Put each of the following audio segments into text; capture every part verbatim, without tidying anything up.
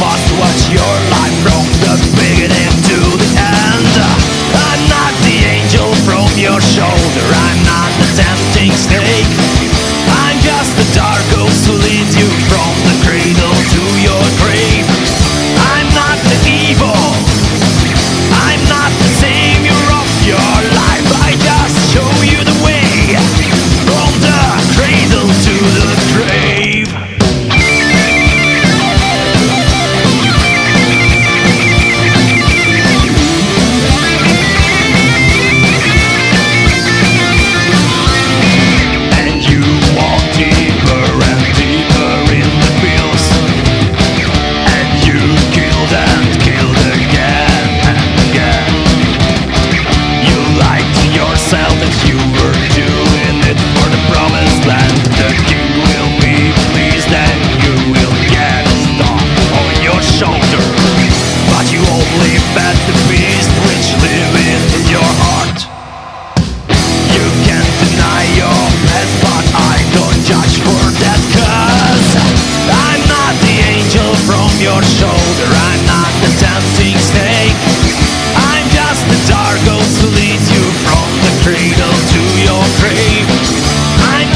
must watch your life from the beginning to the end. I'm not the angel from your shoulder, I'm not the tempting snake, I'm just the dark ghost who leads you from the cradle to your grave. I'm not the evil, I'm not the savior of your life, I just show you the way from the cradle to the grave. I'm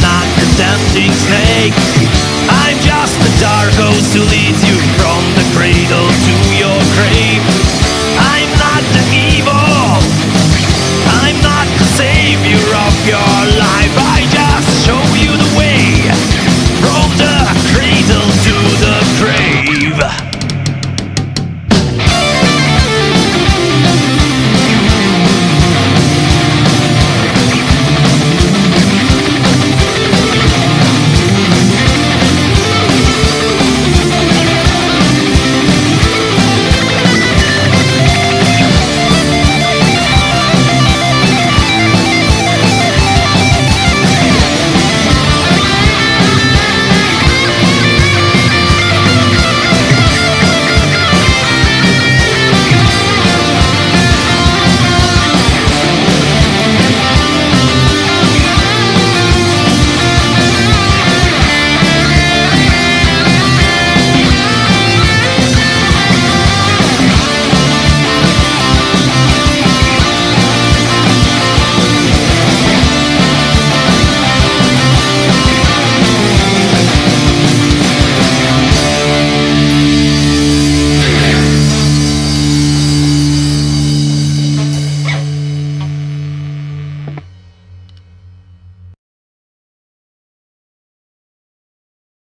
not the tempting snake, I'm just the dark ghost who leads